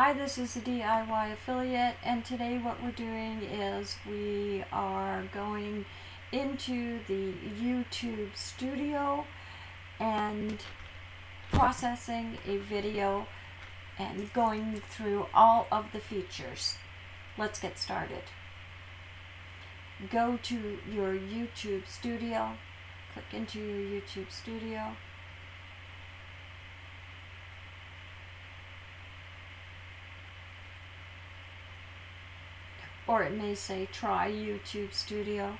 Hi, this is the DIY Affiliate, and today what we're doing is we are going into the YouTube Studio and processing a video and going through all of the features. Let's get started. Go to your YouTube Studio, click into your YouTube Studio. Or it may say try YouTube Studio.